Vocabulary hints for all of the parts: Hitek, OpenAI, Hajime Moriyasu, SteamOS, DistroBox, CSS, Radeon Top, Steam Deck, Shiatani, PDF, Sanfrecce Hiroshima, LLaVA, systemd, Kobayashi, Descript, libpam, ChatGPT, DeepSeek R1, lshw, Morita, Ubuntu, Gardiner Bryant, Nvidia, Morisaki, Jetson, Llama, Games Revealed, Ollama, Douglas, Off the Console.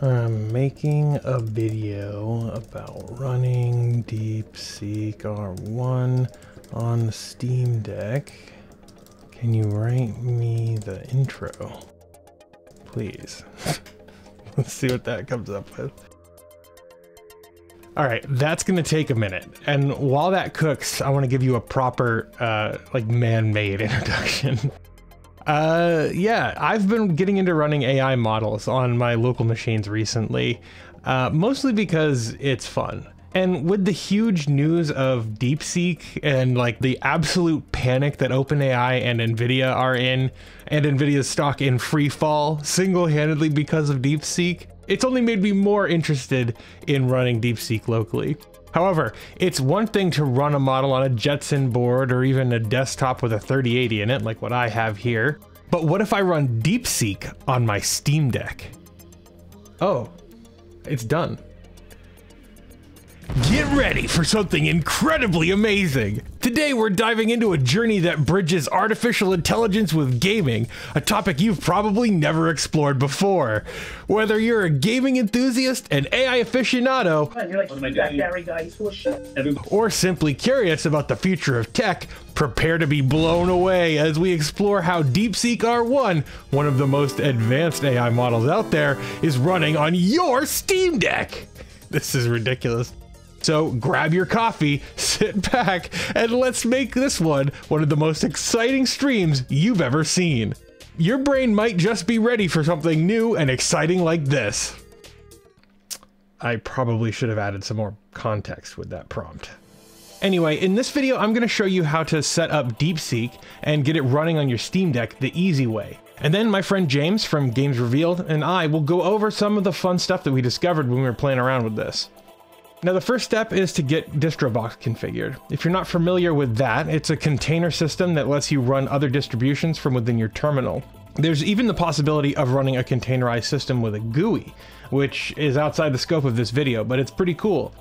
I'm making a video about running DeepSeek R1 on the Steam Deck. Can you write me the intro? Please. Let's see what that comes up with. All right, that's gonna take a minute. And while that cooks, I wanna give you a proper, man-made introduction. Yeah, I've been getting into running AI models on my local machines recently, mostly because it's fun. And with the huge news of DeepSeek and the absolute panic that OpenAI and Nvidia are in, and Nvidia's stock in free fall single-handedly because of DeepSeek, it's only made me more interested in running DeepSeek locally. However, it's one thing to run a model on a Jetson board or even a desktop with a 3080 in it, like what I have here. But what if I run DeepSeek on my Steam Deck? Oh, it's done. Get ready for something incredibly amazing! Today we're diving into a journey that bridges artificial intelligence with gaming, a topic you've probably never explored before. Whether you're a gaming enthusiast, an AI aficionado, or simply curious about the future of tech, prepare to be blown away as we explore how DeepSeek R1, one of the most advanced AI models out there, is running on your Steam Deck! This is ridiculous. So grab your coffee, sit back, and let's make this one of the most exciting streams you've ever seen. Your brain might just be ready for something new and exciting like this. I probably should have added some more context with that prompt. Anyway, in this video, I'm going to show you how to set up DeepSeek and get it running on your Steam Deck the easy way. And then my friend James from Games Revealed and I will go over some of the fun stuff that we discovered when we were playing around with this. Now the first step is to get DistroBox configured. If you're not familiar with that, it's a container system that lets you run other distributions from within your terminal. There's even the possibility of running a containerized system with a GUI, which is outside the scope of this video, but it's pretty cool.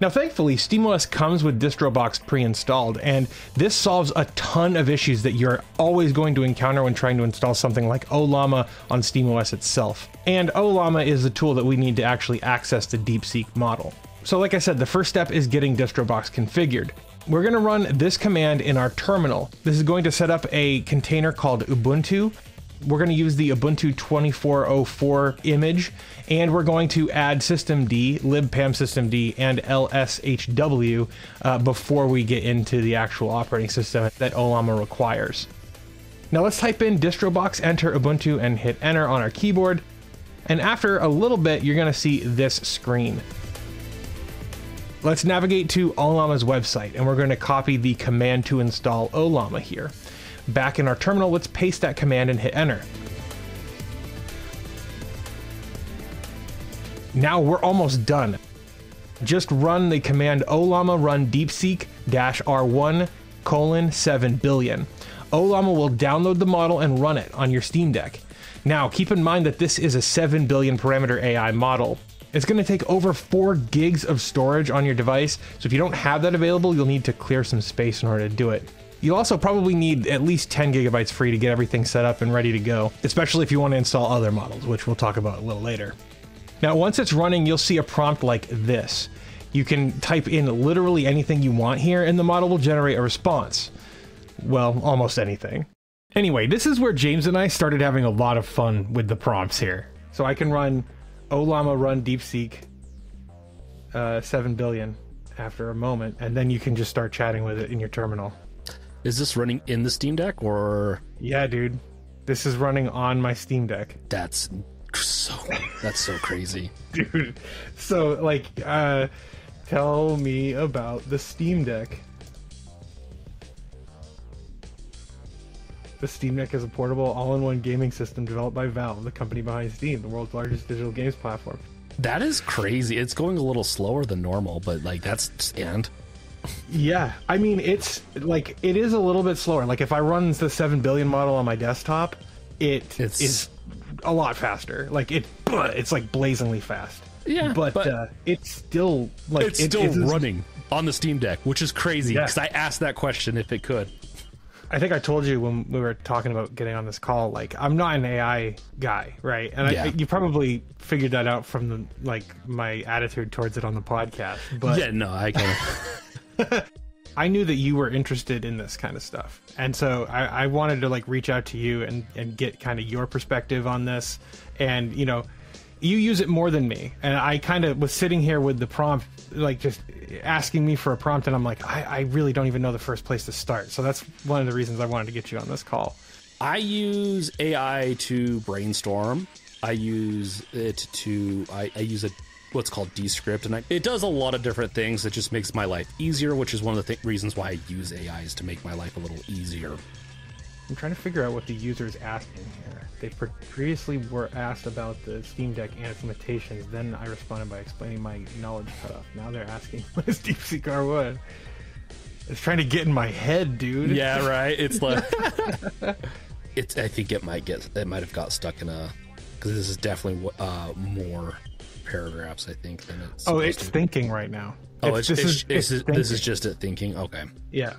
Now thankfully, SteamOS comes with DistroBox pre-installed, and this solves a ton of issues that you're always going to encounter when trying to install something like Ollama on SteamOS itself. And Ollama is the tool that we need to actually access the DeepSeek model. So like I said, the first step is getting DistroBox configured. We're going to run this command in our terminal. This is going to set up a container called Ubuntu. We're going to use the Ubuntu 2404 image, and we're going to add systemd, libpam systemd, and lshw before we get into the actual operating system that Ollama requires. Now let's type in DistroBox, enter Ubuntu, and hit enter on our keyboard. And after a little bit, you're going to see this screen. Let's navigate to Ollama's website, and we're going to copy the command to install Ollama here. Back in our terminal, let's paste that command and hit enter. Now we're almost done. Just run the command Ollama run DeepSeek -R1:7billion. Ollama will download the model and run it on your Steam Deck. Now keep in mind that this is a 7 billion parameter AI model. It's going to take over 4 gigs of storage on your device, so if you don't have that available, you'll need to clear some space in order to do it. You'll also probably need at least 10 gigabytes free to get everything set up and ready to go, especially if you want to install other models, which we'll talk about a little later. Now, once it's running, you'll see a prompt like this. You can type in literally anything you want here, and the model will generate a response. Well, almost anything. Anyway, this is where James and I started having a lot of fun with the prompts here. So I can run Ollama run DeepSeek 7 billion after a moment, and then you can just start chatting with it in your terminal. Is this running in the Steam Deck or? Yeah, dude, this is running on my Steam Deck. That's so crazy, dude. So tell me about the Steam Deck. The Steam Deck is a portable, all-in-one gaming system developed by Valve, the company behind Steam, the world's largest digital games platform. That is crazy. It's going a little slower than normal, but yeah, I mean, it's it is a little bit slower. Like if I run the 7 billion model on my desktop, it is a lot faster. Like it's like blazingly fast. Yeah, but it's still it's still running on the Steam Deck, which is crazy because I asked that question if it could. I think I told you when we were talking about getting on this call, like, I'm not an AI guy, right? And yeah. You probably figured that out from the my attitude towards it on the podcast. But yeah, no, I can't. I knew that you were interested in this kind of stuff, and so I wanted to reach out to you and get kind of your perspective on this. And you use it more than me, and I kind of was sitting here with the prompt, just asking me for a prompt, and I'm like, I really don't even know the first place to start. So that's one of the reasons I wanted to get you on this call. I use AI to brainstorm. I use it to I use it. What's called Descript, and it does a lot of different things that just makes my life easier, which is one of the reasons why I use AI, is to make my life a little easier. I'm trying to figure out what the user is asking here. They previously were asked about the Steam Deck and its limitations. Then I responded by explaining my knowledge cutoff. Now they're asking, what is DeepSeek R1? It's trying to get in my head, dude. Yeah, right. It's like it's. I think it might have got stuck in a, because this is definitely more paragraphs, I think, than it's. Oh, it's thinking right now. Oh, this is just it thinking. Okay. Yeah,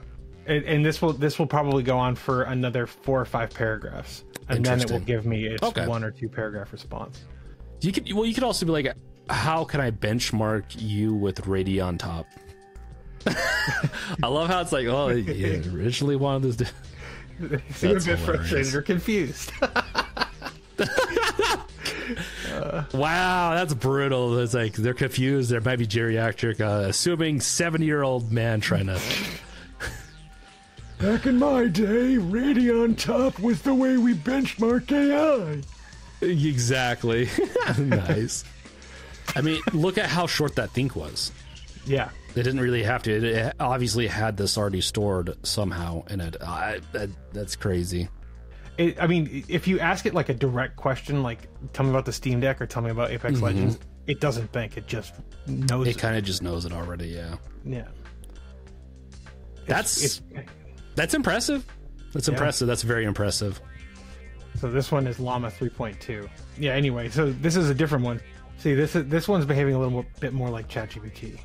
and this will probably go on for another 4 or 5 paragraphs, and then it will give me its one or two paragraph response. You could also be like, how can I benchmark you with Radeon Top? I love how it's like, oh, you originally wanted this. You seem a bit frustrated or confused. Wow, that's brutal. It's like they're confused. There might be geriatric, assuming 70-year-old man trying to. Back in my day, Radeon Top was the way we benchmarked AI. Exactly. Nice. I mean, look at how short that think was. Yeah, they didn't really have to. It obviously had this already stored somehow in it. That's crazy. I mean, if you ask it a direct question, tell me about the Steam Deck or tell me about Apex Legends, it doesn't think. It just knows. It kind of just knows it already. Yeah. Yeah. That's impressive. That's impressive. That's very impressive. So this one is Llama 3.2. Yeah. Anyway, so this is a different one. See, this one's behaving a little bit more like ChatGPT.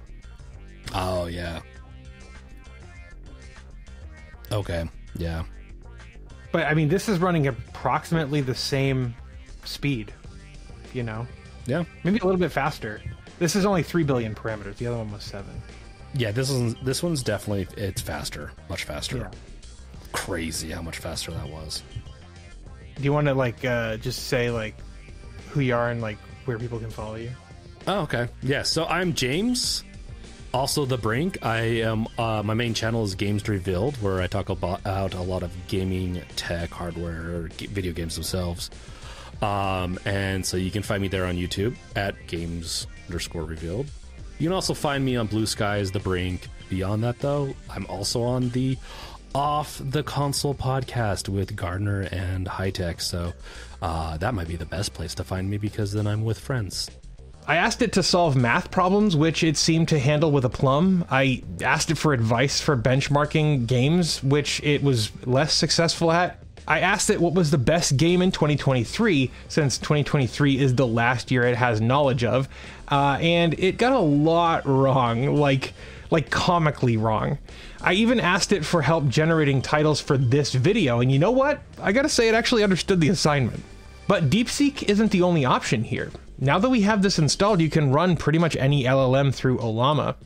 Oh yeah. Okay. Yeah. But I mean, this is running approximately the same speed, Yeah. Maybe a little bit faster. This is only 3 billion parameters. The other one was 7. Yeah, this one's definitely, it's faster, much faster. Yeah. Crazy how much faster that was. Do you want to just say who you are and where people can follow you? Oh, okay. Yeah. So I'm James. Also, The Brink. I am. My main channel is Games Revealed, where I talk about a lot of gaming, tech, hardware, video games themselves. And so you can find me there on YouTube at Games_Revealed. You can also find me on Blue Sky as The Brink. Beyond that, though, I'm also on the Off the Console podcast with Gardner and Hitek. So that might be the best place to find me, because then I'm with friends. I asked it to solve math problems, which it seemed to handle with aplomb. I asked it for advice for benchmarking games, which it was less successful at. I asked it what was the best game in 2023, since 2023 is the last year it has knowledge of, and it got a lot wrong, like comically wrong. I even asked it for help generating titles for this video, and you know what? I gotta say, it actually understood the assignment. But DeepSeek isn't the only option here. Now that we have this installed, you can run pretty much any LLM through Ollama.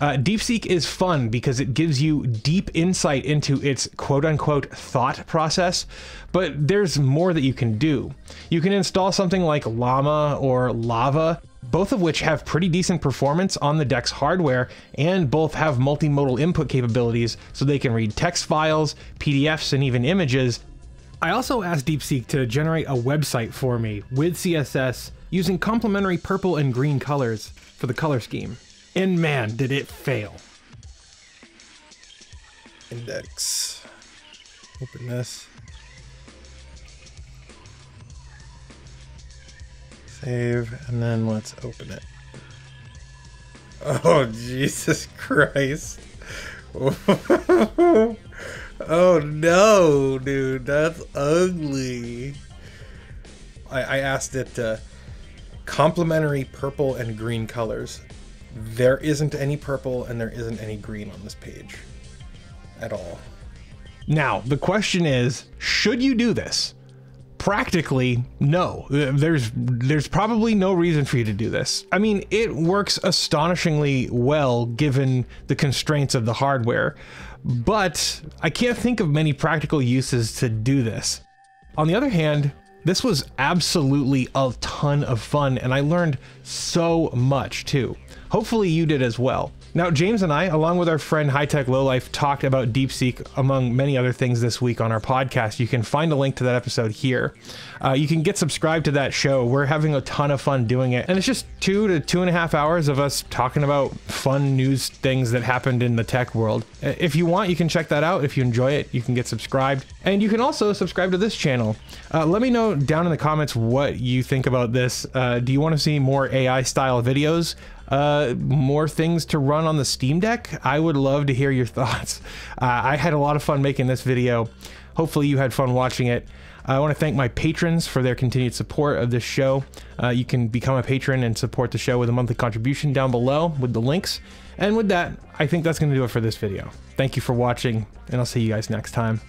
DeepSeek is fun because it gives you deep insight into its quote-unquote thought process, but there's more that you can do. You can install something like Llama or LLaVA, both of which have pretty decent performance on the Deck's hardware, and both have multimodal input capabilities, so they can read text files, PDFs, and even images. I also asked DeepSeek to generate a website for me with CSS, using complementary purple and green colors for the color scheme. And man, did it fail. Index. Open this. Save, and then let's open it. Oh, Jesus Christ. Oh no, dude, that's ugly. I asked it to complementary purple and green colors. There isn't any purple and there isn't any green on this page at all. Now, the question is, should you do this? Practically, no. There's probably no reason for you to do this. I mean, it works astonishingly well given the constraints of the hardware, but I can't think of many practical uses to do this. On the other hand, this was absolutely a ton of fun, and I learned so much too. Hopefully you did as well. Now, James and I, along with our friend Hitek Lowlife, talked about DeepSeek among many other things this week on our podcast. You can find a link to that episode here. You can get subscribed to that show. We're having a ton of fun doing it. And it's just 2 to 2.5 hours of us talking about fun news things that happened in the tech world. If you want, you can check that out. If you enjoy it, you can get subscribed. And you can also subscribe to this channel. Let me know down in the comments what you think about this. Do you want to see more AI style videos? More things to run on the Steam Deck? I would love to hear your thoughts. I had a lot of fun making this video. Hopefully you had fun watching it. I want to thank my patrons for their continued support of this show. You can become a patron and support the show with a monthly contribution down below with the links. And with that, I think that's going to do it for this video. Thank you for watching, and I'll see you guys next time.